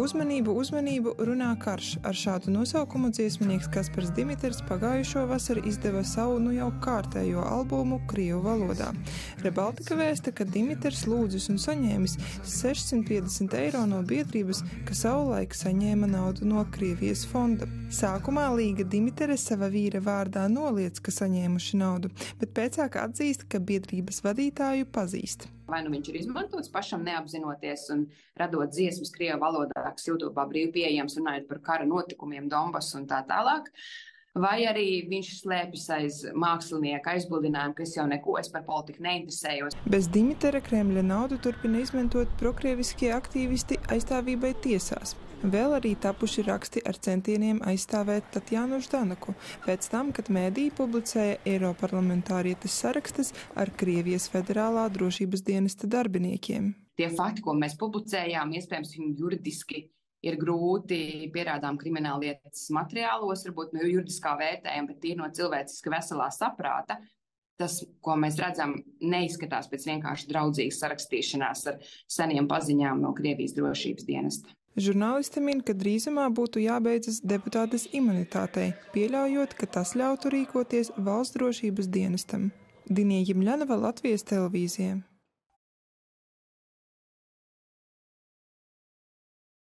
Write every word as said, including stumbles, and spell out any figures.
Uzmanību, uzmanību, runā karš. Ar šādu nosaukumu dziesminieks Kaspars Dimiters pagājušo vasaru izdeva savu nu jau kārtējo albumu krievu valodā. Re:Baltica vēsta, ka Dimiters lūdzis un saņēmis sešsimt piecdesmit eiro no biedrības, ka savulaik saņēma naudu no Krievijas fonda. Sākumā Līga Dimitere sava vīra vārdā noliec, ka saņēmuši naudu, bet pēcāk atzīst, ka biedrības vadītāju pazīst. Vai nu viņš ir izmantots pašam neapzinoties un radot dziesmas krievu valodā, kas YouTube brīvi pieejams, runājot par kara notikumiem Donbass un tā tālāk, vai arī viņš slēpjas aiz mākslinieka aizbildinājumu, ka es jau neko, es par politiku neinteresējos. Bez Dimitera Kremļa naudu turpina izmantot prokrieviskie aktīvisti aizstāvībai tiesās. Vēl arī tapuši raksti ar centieniem aizstāvēt Tatjanu Ždanoku, pēc tam, kad mēdī publicēja Eiroparlamentārietes sarakstas ar Krievijas Federālā drošības dienesta darbiniekiem. Tie fakti, ko mēs publicējām, iespējams, viņi juridiski ir grūti pierādām krimināllietas materiālos, varbūt no juridiskā vērtējuma, bet tīri no cilvēciska veselā saprāta. Tas, ko mēs redzam, neizskatās pēc vienkārši draudzīgas sarakstīšanās ar seniem paziņām no Krievijas drošības dienesta. Žurnālisti min, ka drīzumā būtu jābeidzas deputātes imunitātei, pieļaujot, ka tas ļautu rīkoties valsts drošības dienestam. Dinija Jemļanova, Latvijas televīzija.